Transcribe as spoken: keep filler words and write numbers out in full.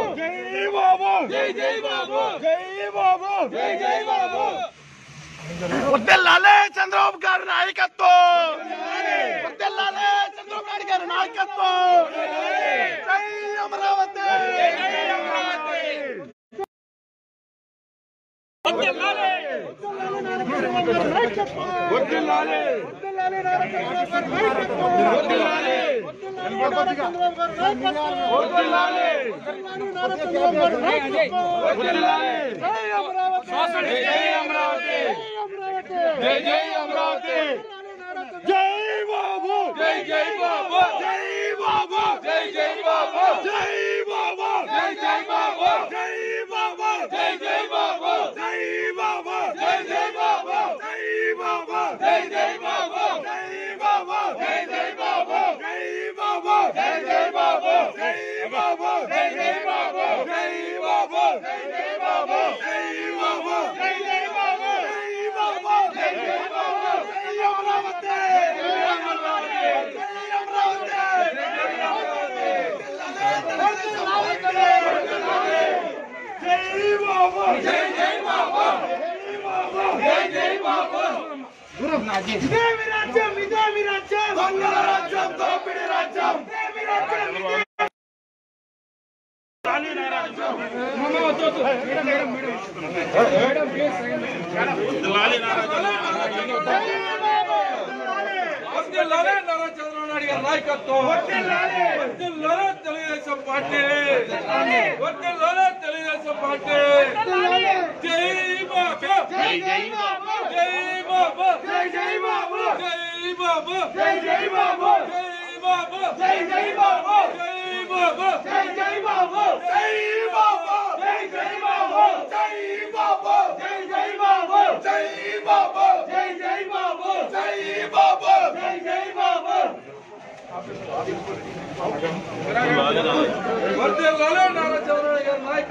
Bobo! J J. Bobo! J J. Bobo! J J. Bobo! J J. Bobo! Uddellale Chandrob gar naikatvo! Uddellale Chandrob gar naikatvo! Jai Amravati! Jai Amravati! Uddellale! Uddellale! J J Devi Rajam, Devi Rajam, Bangala Rajam, Dopini Rajam, Devi Rajam, Dali Rajam. Mama, what do? Madam, madam, madam, please. Dali Rajam. Until Lale, Lale Chandranadi ka like atto. Until Lale, until Lale, Lale sab party. Until Lale, Lale sab party. Jai Baba, Jai Baba, Jai Baba. J J. Bobo! J J. Bobo! J J. Bobo! J J. Bobo! J J. Bobo! J J. Bobo! J J. Bobo! J J. Bobo! J J. Bobo! J J. Bobo! J J. Bobo! J J. Bobo! J J. Bobo! Varde lala nara chavara gar like